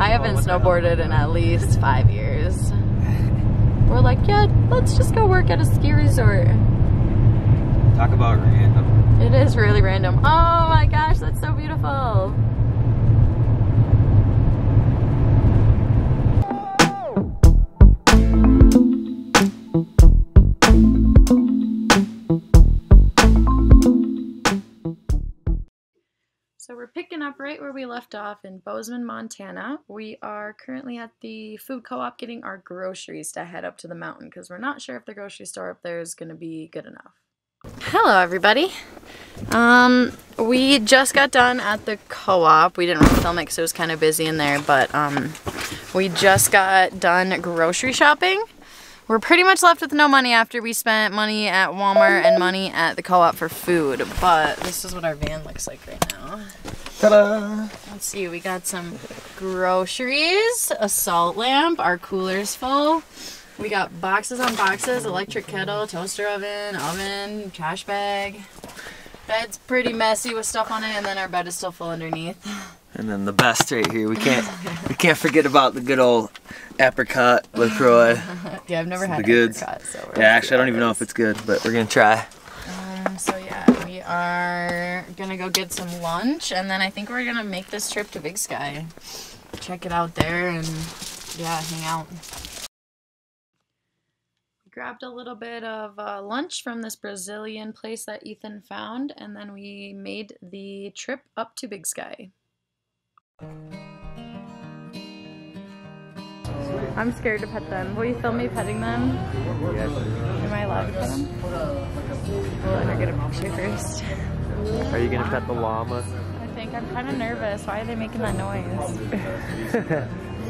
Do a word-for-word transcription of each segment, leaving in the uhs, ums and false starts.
I haven't snowboarded in at least five years. We're like, yeah, let's just go work at a ski resort. Talk about random. It is really random. Oh my gosh, that's so beautiful. So we're picking up right where we left off in Bozeman, Montana. We are currently at the food co-op getting our groceries to head up to the mountain because we're not sure if the grocery store up there is going to be good enough. Hello everybody. Um, we just got done at the co-op. We didn't really film it because it was kind of busy in there, but um, we just got done grocery shopping. We're pretty much left with no money after we spent money at Walmart and money at the co-op for food, but this is what our van looks like right now. Ta-da! Let's see, we got some groceries, a salt lamp, our cooler's full. We got boxes on boxes, electric kettle, toaster oven, oven, trash bag. Bed's pretty messy with stuff on it, and then our bed is still full underneath. And then the best right here, we can't we can't forget about the good old apricot Lacroix. Yeah, I've never had apricot, so we're yeah, actually I don't even know if it's good, but we're gonna try. Um, so yeah, we are gonna go get some lunch, and then I think we're gonna make this trip to Big Sky, check it out there, and yeah, hang out. Grabbed a little bit of uh, lunch from this Brazilian place that Ethan found, and then we made the trip up to Big Sky. I'm scared to pet them. Will you film me petting them? Yes. Am I allowed to pet them? Let her get a picture first. Are you gonna pet the llama? I think I'm kind of nervous. Why are they making that noise?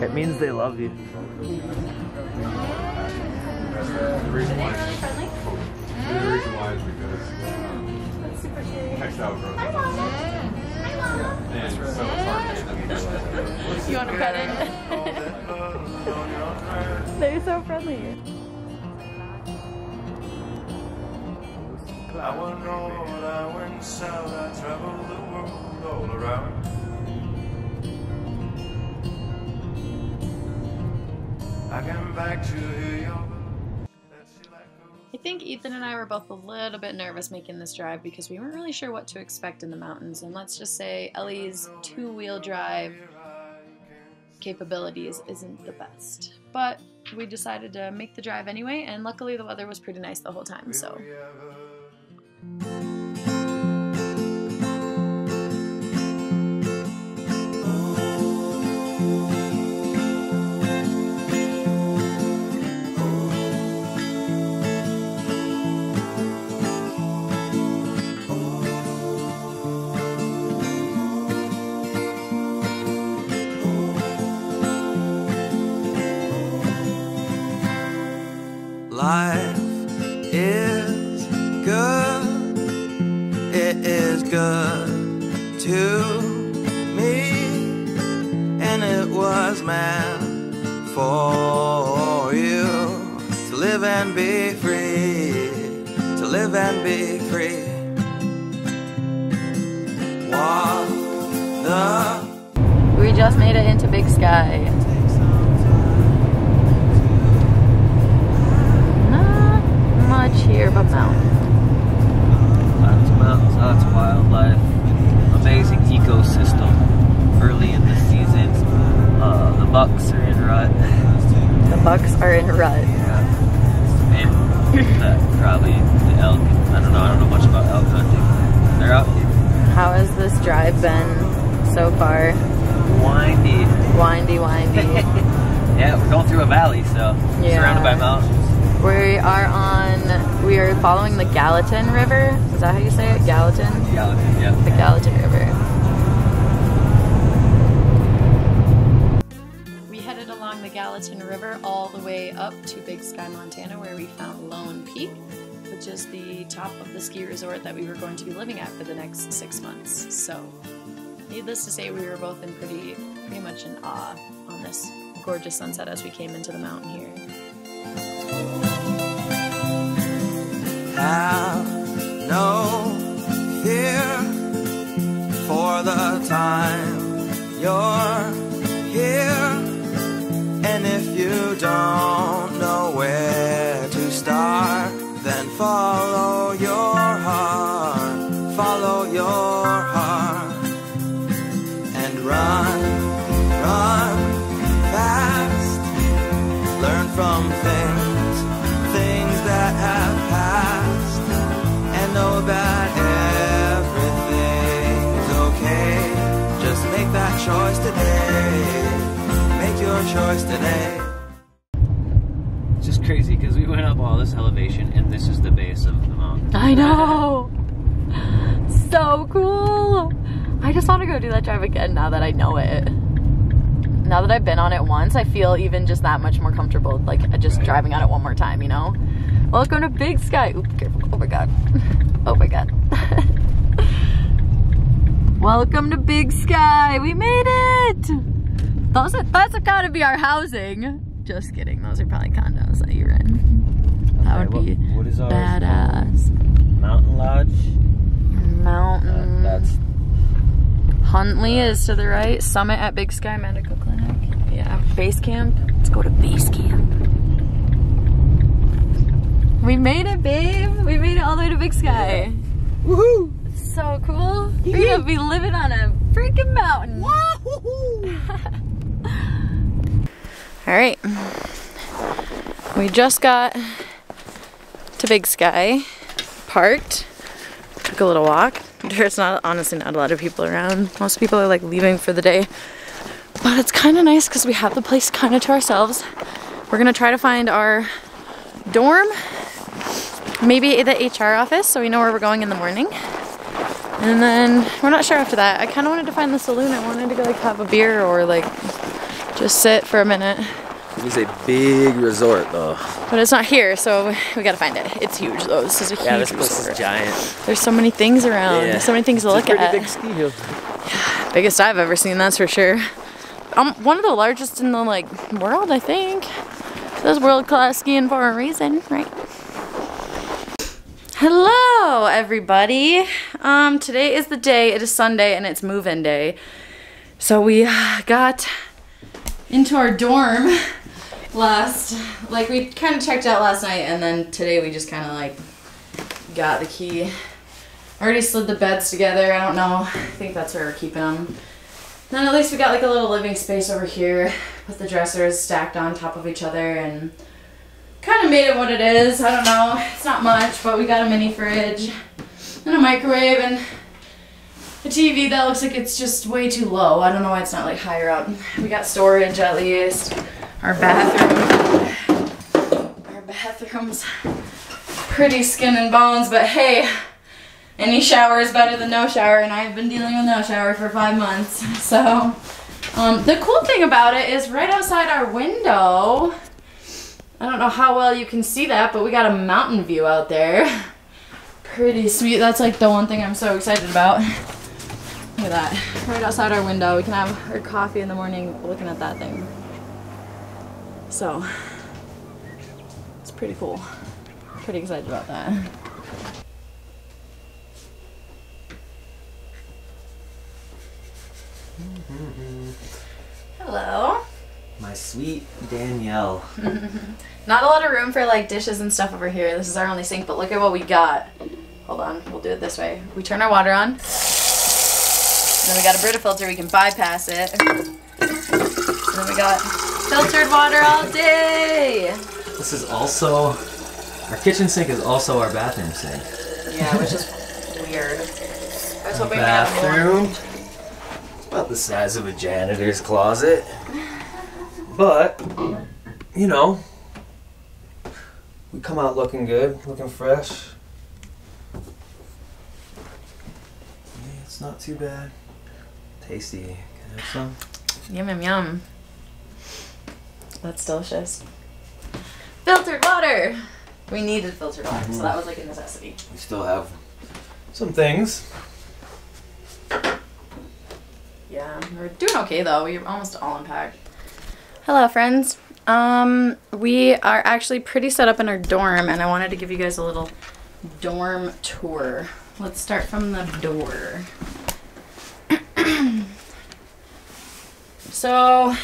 It means they love you. The reason why. Are they really friendly? Mm. The reason why is because that's super cute. Textile growth. Hi, Mama. Hi, Mama. And so it's hard to get them to. You want to pet it? They're so friendly. I want to know what I went south. I traveled the world all around. I came back to you. I think Ethan and I were both a little bit nervous making this drive because we weren't really sure what to expect in the mountains, and let's just say Ellie's two-wheel drive capabilities isn't the best. But we decided to make the drive anyway, and luckily the weather was pretty nice the whole time, so. Good to me, and it was meant for you to live and be free, to live and be free. Walk the. We just made it into Big Sky. Not much here but mountains. Mountains, lots of wildlife, amazing ecosystem. Early in the season, uh, the bucks are in rut. The bucks are in rut. Yeah. And that probably the elk. I don't know. I don't know much about elk hunting. They're out here. How has this drive been so far? Windy. Windy, windy. Yeah, we're going through a valley, so yeah. Surrounded by mountains. We are on, we are following the Gallatin River. Is that how you say it? Gallatin? Gallatin, yeah. The Gallatin River. We headed along the Gallatin River all the way up to Big Sky, Montana, where we found Lone Peak, which is the top of the ski resort that we were going to be living at for the next six months. So, needless to say, we were both in pretty, pretty much in awe on this gorgeous sunset as we came into the mountain here. Have no fear for the time you're here. And if you don't know where to start, then follow your heart, follow your heart, and run, run fast. Learn from things, things that have passed, and know that everything's okay. Just make that choice today, make your choice today. Just crazy because we went up all this elevation and this is the base of the mountain. I know. So cool. I just want to go do that drive again now that I know it. Now that I've been on it once, I feel even just that much more comfortable, like just right. driving on it one more time, you know? Welcome to Big Sky. Oops, careful. Oh my God. Oh my God. Welcome to Big Sky. We made it. Those are, that's got to be our housing. Just kidding, those are probably condos that you're in. Okay, that would what, be what is ours? Badass. Mountain Lodge? Mountain. Uh, that's. Huntley uh, is to the right. Summit at Big Sky Medical Clinic. Yeah, base camp. Let's go to base camp. We made it, babe. We made it all the way to Big Sky. Yeah. Woohoo! It's so cool. We're gonna be living on a freaking mountain. Wahoo! All right, we just got to Big Sky, parked, took a little walk. There's not, honestly not a lot of people around. Most people are like leaving for the day, but it's kind of nice because we have the place kind of to ourselves. We're gonna try to find our dorm, maybe the H R office, so we know where we're going in the morning. And then we're not sure after that. I kind of wanted to find the saloon. I wanted to go like have a beer or like just sit for a minute. It is a big resort though. But it's not here, so we gotta find it. It's huge though. This is a yeah, huge resort. Yeah, this place is giant. There's so many things around. Yeah. There's so many things to it's look a at. Big ski hill. Yeah, biggest I've ever seen, that's for sure. Um, one of the largest in the like world, I think. That's world-class skiing for a reason, right? Hello, everybody. Um, today is the day. It is Sunday, and it's move-in day. So we got into our dorm last, like we kind of checked out last night and then today we just kind of like got the key. I already slid the beds together. I don't know. I think that's where we're keeping them. Then at least we got like a little living space over here with the dressers stacked on top of each other and kind of made it what it is. I don't know. It's not much, but we got a mini fridge and a microwave and the T V that looks like it's just way too low. I don't know why it's not like higher up. We got storage at least. Our bathroom. Our bathroom's pretty skin and bones, but hey, any shower is better than no shower, and I've been dealing with no shower for five months. So um, the cool thing about it is right outside our window, I don't know how well you can see that, but we got a mountain view out there. Pretty sweet. That's like the one thing I'm so excited about. Look at that, right outside our window. We can have our coffee in the morning looking at that thing. So, it's pretty cool. Pretty excited about that. Hello. My sweet Danielle. Not a lot of room for like dishes and stuff over here. This is our only sink, but look at what we got. Hold on, we'll do it this way. We turn our water on. Then we got a Brita filter, we can bypass it. So then we got filtered water all day. This is also, our kitchen sink is also our bathroom sink. Yeah, which is weird. I was hoping bathroom, about the size of a janitor's closet. But, you know, we come out looking good, looking fresh. Yeah, it's not too bad. Tasty. Can I have some? Yum, yum, yum. That's delicious. Filtered water! We needed filtered water, mm-hmm. so that was like a necessity. We still have some things. Yeah, we're doing okay though. We're almost all unpacked. Hello, friends. Um, we are actually pretty set up in our dorm, and I wanted to give you guys a little dorm tour. Let's start from the door. So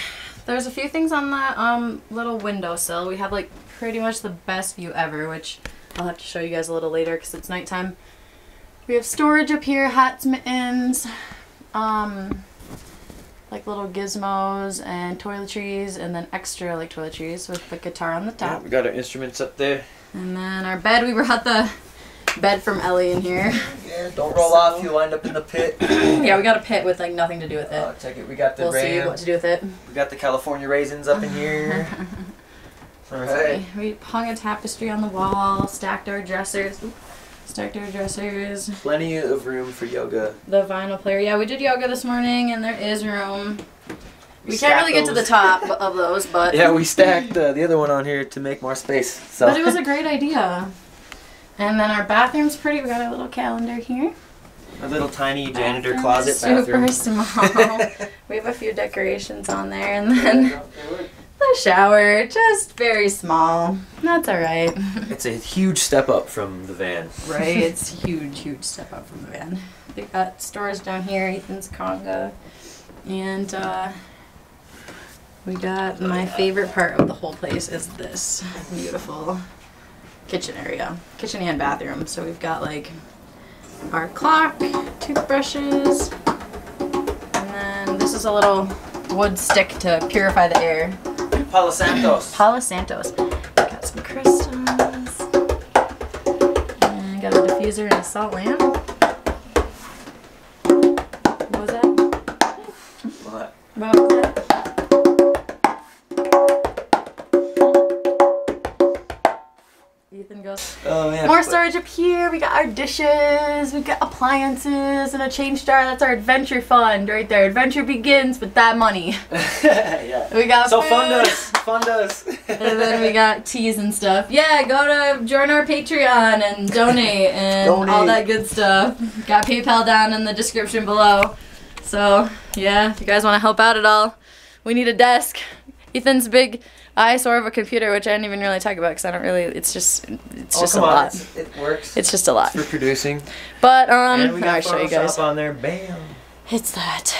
There's a few things on the um, little windowsill. We have like pretty much the best view ever, which I'll have to show you guys a little later because it's nighttime. We have storage up here, hats, mittens, um, like little gizmos and toiletries, and then extra like toiletries with the guitar on the top. Yeah, we got our instruments up there. And then our bed, we brought the bed from Ellie in here. Yeah, don't roll so. off, you'll end up in the pit. Yeah, we got a pit with like nothing to do with it. Uh, take it. We got the we'll ram. see what to do with it. We got the California raisins up in here. All right. So we, we hung a tapestry on the wall, stacked our dressers. Stacked our dressers. Plenty of room for yoga. The vinyl player. Yeah, we did yoga this morning, and there is room. We, we can't really those. get to the top of those, but... Yeah, we stacked uh, the other one on here to make more space. So. But it was a great idea. And then our bathroom's pretty. We got our little calendar here. A little tiny janitor bathroom closet bathroom. Super small. We have a few decorations on there, and then... The shower, just very small. That's all right. It's a huge step up from the van. Right, it's huge, huge step up from the van. We got stores down here, Ethan's Conga, and uh, we got my favorite part of the whole place is this beautiful kitchen area, kitchen and bathroom. So we've got like our clock, toothbrushes, and then this is a little wood stick to purify the air. Palo Santos. Palo Santos. Got some crystals. And got a diffuser and a salt lamp. What was that? What? What was that? Ethan goes. Oh man. More storage up here. We got our dishes. We got appliances and a change jar. That's our adventure fund right there. Adventure begins with that money. Yeah. We got so food. fundos, fundos. And then we got teas and stuff. Yeah, go to join our Patreon and donate and donate. all that good stuff. Got PayPal down in the description below. So yeah, if you guys want to help out at all, we need a desk. Ethan's big eyesore of a computer, which I didn't even really talk about because I don't really. It's just, it's oh, just a on. lot. It's, it works. It's just a lot. It's for producing. But um, and we got I'll show you guys. on there. Bam. It's that.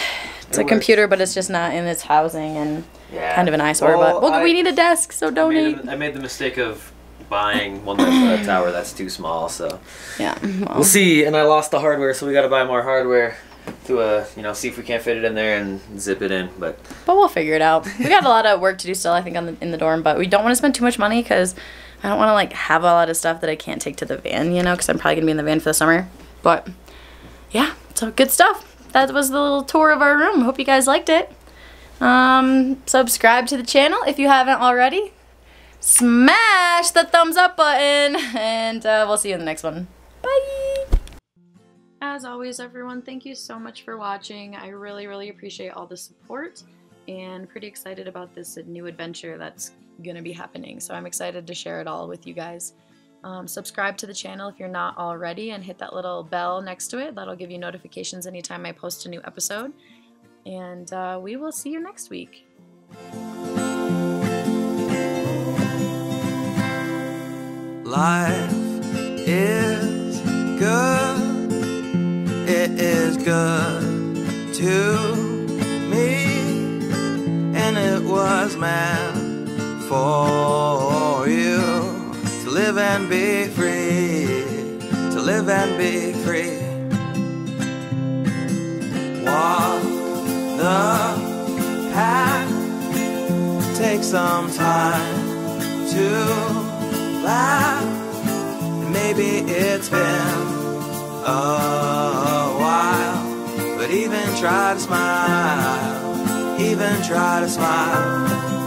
It's it a works. computer, but it's just not in its housing and yeah. kind of an eyesore. Well, but well, I, we need a desk, so donate. I made, a, I made the mistake of buying one light tower that's too small, so yeah. Well. We'll see. And I lost the hardware, so we got to buy more hardware to uh, you know, see if we can't fit it in there and zip it in. But but we'll figure it out. We got a lot of work to do still, I think, on the, in the dorm. But we don't want to spend too much money because I don't want to like have a lot of stuff that I can't take to the van, you know, because I'm probably gonna be in the van for the summer. But yeah, so good stuff. That was the little tour of our room. Hope you guys liked it. Um, subscribe to the channel if you haven't already. Smash the thumbs up button, and uh, we'll see you in the next one. Bye! As always, everyone, thank you so much for watching. I really, really appreciate all the support, and pretty excited about this new adventure that's going to be happening. So I'm excited to share it all with you guys. Um, subscribe to the channel if you're not already, and hit that little bell next to it. That'll give you notifications anytime I post a new episode. And uh, we will see you next week. Life is good. It is good to me. And it was meant for you. To live and be free, to live and be free. Walk the path, take some time to laugh. Maybe it's been a while, but even try to smile, even try to smile.